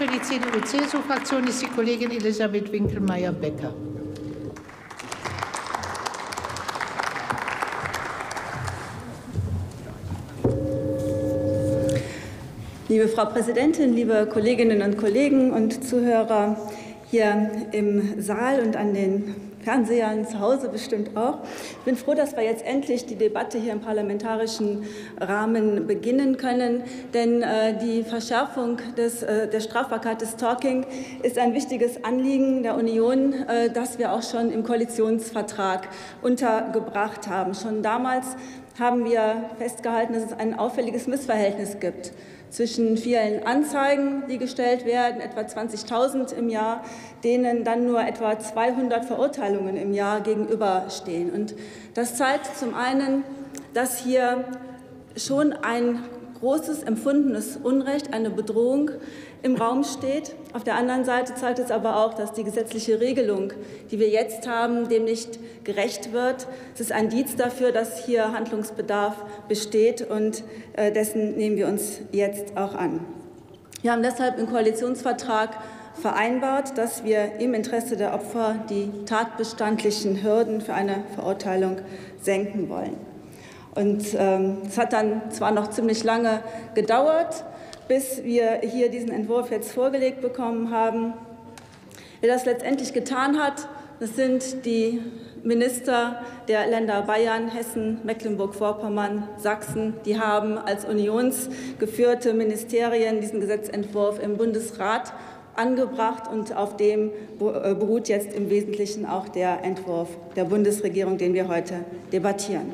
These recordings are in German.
für die CDU-CSU-Fraktion ist die Kollegin Elisabeth Winkelmeier-Becker. Liebe Frau Präsidentin, liebe Kolleginnen und Kollegen und Zuhörer hier im Saal und an den Fernsehern zu Hause bestimmt auch. Ich bin froh, dass wir jetzt endlich die Debatte hier im parlamentarischen Rahmen beginnen können, denn die Verschärfung der Strafbarkeit des Stalking ist ein wichtiges Anliegen der Union, das wir auch schon im Koalitionsvertrag untergebracht haben. Schon damals haben wir festgehalten, dass es ein auffälliges Missverhältnis gibt zwischen vielen Anzeigen, die gestellt werden, etwa 20.000 im Jahr, denen dann nur etwa 200 Verurteilungen im Jahr gegenüberstehen. Und das zeigt zum einen, dass hier schon ein großes empfundenes Unrecht, eine Bedrohung im Raum steht. Auf der anderen Seite zeigt es aber auch, dass die gesetzliche Regelung, die wir jetzt haben, dem nicht gerecht wird. Es ist ein Indiz dafür, dass hier Handlungsbedarf besteht, und dessen nehmen wir uns jetzt auch an. Wir haben deshalb im Koalitionsvertrag vereinbart, dass wir im Interesse der Opfer die tatbestandlichen Hürden für eine Verurteilung senken wollen. Und es hat dann zwar noch ziemlich lange gedauert, bis wir hier diesen Entwurf jetzt vorgelegt bekommen haben. Wer das letztendlich getan hat, das sind die Minister der Länder Bayern, Hessen, Mecklenburg-Vorpommern, Sachsen. Die haben als unionsgeführte Ministerien diesen Gesetzentwurf im Bundesrat angebracht, und auf dem beruht jetzt im Wesentlichen auch der Entwurf der Bundesregierung, den wir heute debattieren.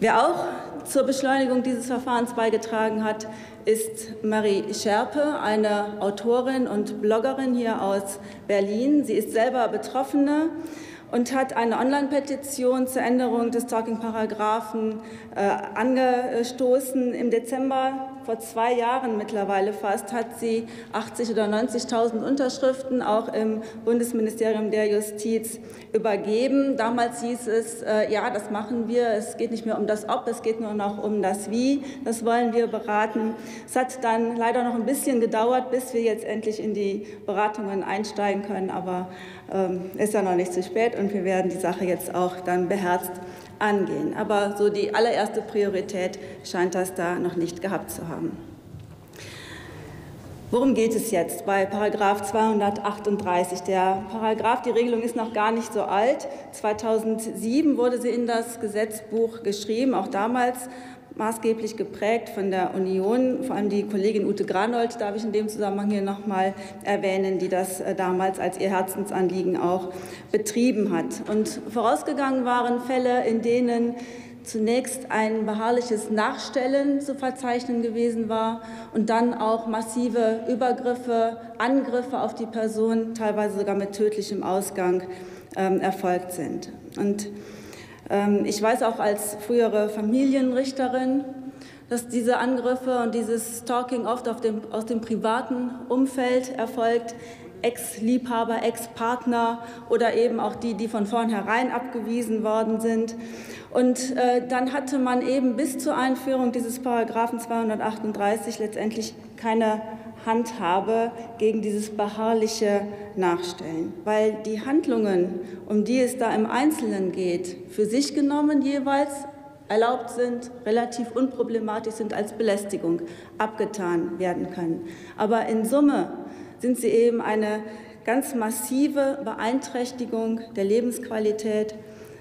Wer auch zur Beschleunigung dieses Verfahrens beigetragen hat, ist Marie Scherpe, eine Autorin und Bloggerin hier aus Berlin. Sie ist selber Betroffene und hat eine Online-Petition zur Änderung des Stalking-Paragraphen angestoßen. Im Dezember, vor 2 Jahren mittlerweile fast, hat sie 80.000 oder 90.000 Unterschriften auch im Bundesministerium der Justiz übergeben. Damals hieß es, ja, das machen wir. Es geht nicht mehr um das Ob, es geht nur noch um das Wie. Das wollen wir beraten. Es hat dann leider noch ein bisschen gedauert, bis wir jetzt endlich in die Beratungen einsteigen können. Aber ist ja noch nicht zu spät, und wir werden die Sache jetzt auch dann beherzt angehen. Aber so die allererste Priorität scheint das da noch nicht gehabt zu haben. Worum geht es jetzt bei § 238? Der Paragraph, die Regelung ist noch gar nicht so alt. 2007 wurde sie in das Gesetzbuch geschrieben, auch damals maßgeblich geprägt von der Union. Vor allem die Kollegin Ute Granold darf ich in dem Zusammenhang hier noch mal erwähnen, die das damals als ihr Herzensanliegen auch betrieben hat. Und vorausgegangen waren Fälle, in denen zunächst ein beharrliches Nachstellen zu verzeichnen gewesen war und dann auch massive Übergriffe, Angriffe auf die Person, teilweise sogar mit tödlichem Ausgang, erfolgt sind. Und ich weiß auch als frühere Familienrichterin, dass diese Angriffe und dieses Stalking oft aus dem privaten Umfeld erfolgt. Ex-Liebhaber, Ex-Partner oder eben auch die, die von vornherein abgewiesen worden sind. Und dann hatte man eben bis zur Einführung dieses Paragraphen 238 letztendlich keine Handhabe gegen dieses beharrliche Nachstellen, weil die Handlungen, um die es da im Einzelnen geht, für sich genommen jeweils erlaubt sind, relativ unproblematisch sind, als Belästigung abgetan werden können. Aber in Summe sind sie eben eine ganz massive Beeinträchtigung der Lebensqualität.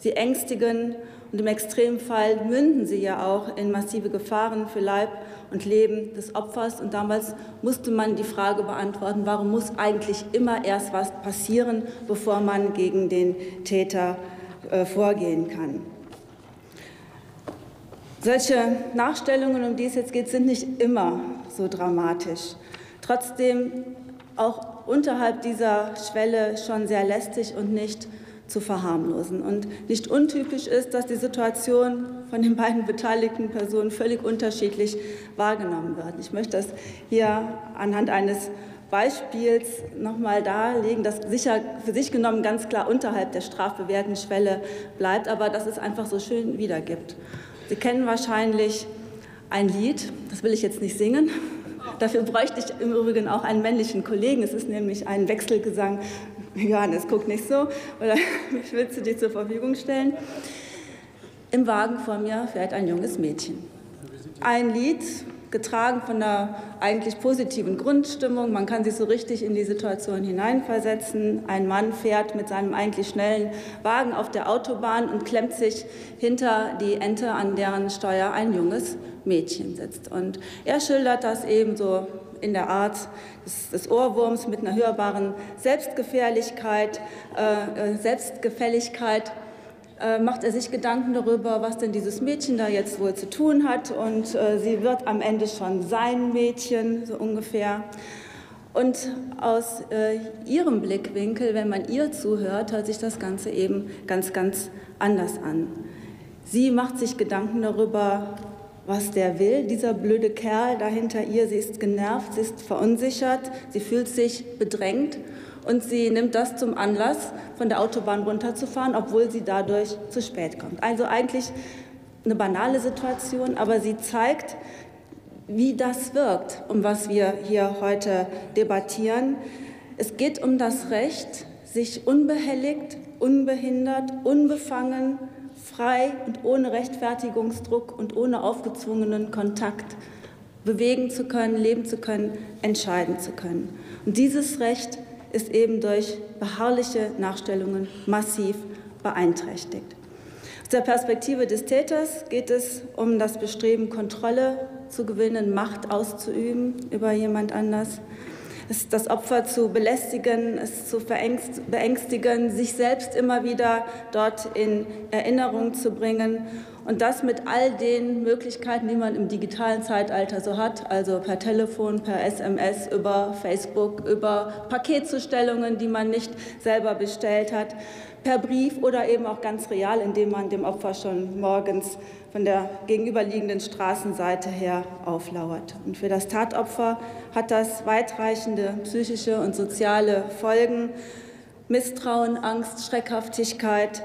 Sie ängstigen, und im Extremfall münden sie ja auch in massive Gefahren für Leib und Leben des Opfers. Und damals musste man die Frage beantworten, warum muss eigentlich immer erst was passieren, bevor man gegen den Täter vorgehen kann. Solche Nachstellungen, um die es jetzt geht, sind nicht immer so dramatisch. Trotzdem auch unterhalb dieser Schwelle schon sehr lästig und nicht zu verharmlosen. Und nicht untypisch ist, dass die Situation von den beiden beteiligten Personen völlig unterschiedlich wahrgenommen wird. Ich möchte das hier anhand eines Beispiels noch mal darlegen, das sicher für sich genommen ganz klar unterhalb der strafbewährten Schwelle bleibt, aber das es einfach so schön wiedergibt. Sie kennen wahrscheinlich ein Lied, das will ich jetzt nicht singen, Dafür bräuchte ich im Übrigen auch einen männlichen Kollegen. Es ist nämlich ein Wechselgesang, Johannes, guck nicht so, oder ich will sie dir zur Verfügung stellen. Im Wagen vor mir fährt ein junges Mädchen. Ein Lied, getragen von einer eigentlich positiven Grundstimmung. Man kann sich so richtig in die Situation hineinversetzen. Ein Mann fährt mit seinem eigentlich schnellen Wagen auf der Autobahn und klemmt sich hinter die Ente, an deren Steuer ein junges Mädchen sitzt. Und er schildert das eben so in der Art des Ohrwurms mit einer hörbaren Selbstgefälligkeit. Macht er sich Gedanken darüber, was denn dieses Mädchen da jetzt wohl zu tun hat. Und sie wird am Ende schon sein Mädchen, so ungefähr. Und aus ihrem Blickwinkel, wenn man ihr zuhört, hört sich das Ganze eben ganz, ganz anders an. Sie macht sich Gedanken darüber, was der will, dieser blöde Kerl da hinter ihr. Sie ist genervt, sie ist verunsichert, sie fühlt sich bedrängt. Und sie nimmt das zum Anlass, von der Autobahn runterzufahren, obwohl sie dadurch zu spät kommt. Also eigentlich eine banale Situation, aber sie zeigt, wie das wirkt, um was wir hier heute debattieren. Es geht um das Recht, sich unbehelligt, unbehindert, unbefangen, frei und ohne Rechtfertigungsdruck und ohne aufgezwungenen Kontakt bewegen zu können, leben zu können, entscheiden zu können. Und dieses Recht ist eben durch beharrliche Nachstellungen massiv beeinträchtigt. Aus der Perspektive des Täters geht es um das Bestreben, Kontrolle zu gewinnen, Macht auszuüben über jemand anders, das Opfer zu belästigen, es zu beängstigen, sich selbst immer wieder dort in Erinnerung zu bringen. Und das mit all den Möglichkeiten, die man im digitalen Zeitalter so hat, also per Telefon, per SMS, über Facebook, über Paketzustellungen, die man nicht selber bestellt hat, per Brief oder eben auch ganz real, indem man dem Opfer schon morgens von der gegenüberliegenden Straßenseite her auflauert. Und für das Tatopfer hat das weitreichende psychische und soziale Folgen, Misstrauen, Angst, Schreckhaftigkeit,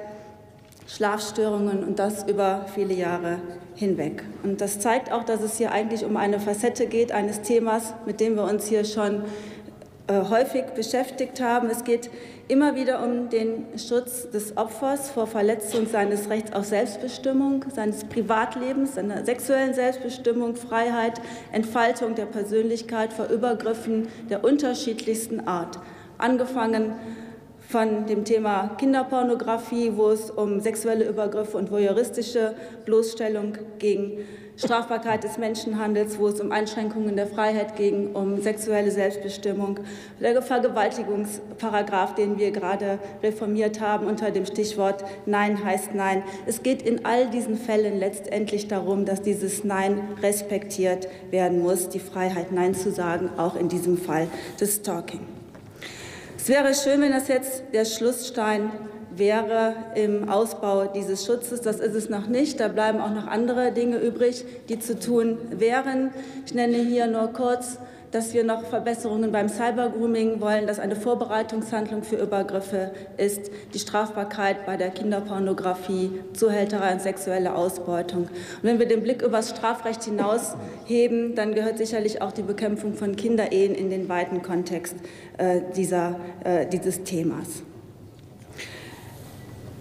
Schlafstörungen und das über viele Jahre hinweg. Und das zeigt auch, dass es hier eigentlich um eine Facette geht, eines Themas, mit dem wir uns hier schon häufig beschäftigt haben. Es geht immer wieder um den Schutz des Opfers vor Verletzung seines Rechts auf Selbstbestimmung, seines Privatlebens, seiner sexuellen Selbstbestimmung, Freiheit, Entfaltung der Persönlichkeit vor Übergriffen der unterschiedlichsten Art, angefangen von dem Thema Kinderpornografie, wo es um sexuelle Übergriffe und voyeuristische Bloßstellung ging, Strafbarkeit des Menschenhandels, wo es um Einschränkungen der Freiheit ging, um sexuelle Selbstbestimmung, der Vergewaltigungsparagraf, den wir gerade reformiert haben unter dem Stichwort Nein heißt Nein. Es geht in all diesen Fällen letztendlich darum, dass dieses Nein respektiert werden muss, die Freiheit, Nein zu sagen, auch in diesem Fall des Stalking. Es wäre schön, wenn das jetzt der Schlussstein wäre im Ausbau dieses Schutzes. Das ist es noch nicht. Da bleiben auch noch andere Dinge übrig, die zu tun wären. Ich nenne hier nur kurz, dass wir noch Verbesserungen beim Cybergrooming wollen, dass eine Vorbereitungshandlung für Übergriffe ist, die Strafbarkeit bei der Kinderpornografie, Zuhälterei und sexuelle Ausbeutung. Und wenn wir den Blick übers Strafrecht hinaus heben, dann gehört sicherlich auch die Bekämpfung von Kinderehen in den weiten Kontext dieses Themas.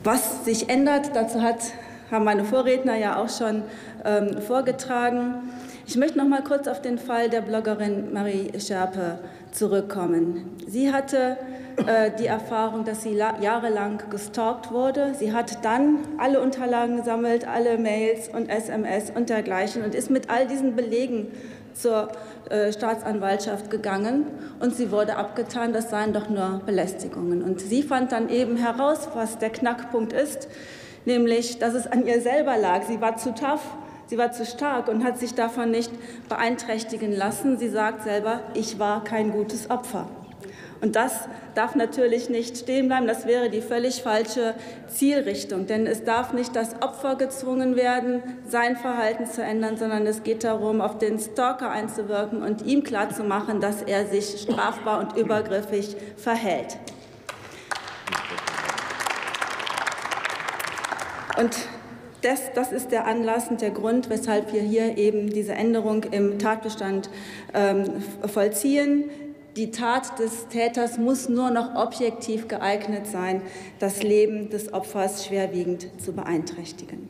Was sich ändert, dazu haben meine Vorredner ja auch schon vorgetragen. Ich möchte noch mal kurz auf den Fall der Bloggerin Marie Scherpe zurückkommen. Sie hatte die Erfahrung, dass sie jahrelang gestalkt wurde. Sie hat dann alle Unterlagen gesammelt, alle Mails und SMS und dergleichen und ist mit all diesen Belegen zur Staatsanwaltschaft gegangen und sie wurde abgetan, das seien doch nur Belästigungen. Und sie fand dann eben heraus, was der Knackpunkt ist, nämlich, dass es an ihr selber lag. Sie war zu tough. Sie war zu stark und hat sich davon nicht beeinträchtigen lassen. Sie sagt selber, ich war kein gutes Opfer. Und das darf natürlich nicht stehen bleiben. Das wäre die völlig falsche Zielrichtung. Denn es darf nicht das Opfer gezwungen werden, sein Verhalten zu ändern, sondern es geht darum, auf den Stalker einzuwirken und ihm klarzumachen, dass er sich strafbar und übergriffig verhält. Und Das ist der Anlass und der Grund, weshalb wir hier eben diese Änderung im Tatbestand vollziehen. Die Tat des Täters muss nur noch objektiv geeignet sein, das Leben des Opfers schwerwiegend zu beeinträchtigen.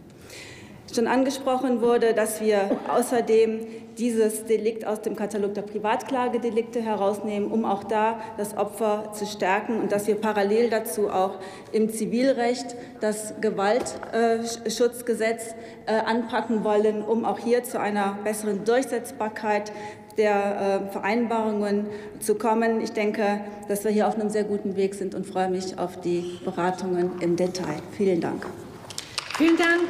Schon angesprochen wurde, dass wir außerdem dieses Delikt aus dem Katalog der Privatklagedelikte herausnehmen, um auch da das Opfer zu stärken, und dass wir parallel dazu auch im Zivilrecht das Gewaltschutzgesetz anpacken wollen, um auch hier zu einer besseren Durchsetzbarkeit der Vereinbarungen zu kommen. Ich denke, dass wir hier auf einem sehr guten Weg sind und freue mich auf die Beratungen im Detail. Vielen Dank. Vielen Dank.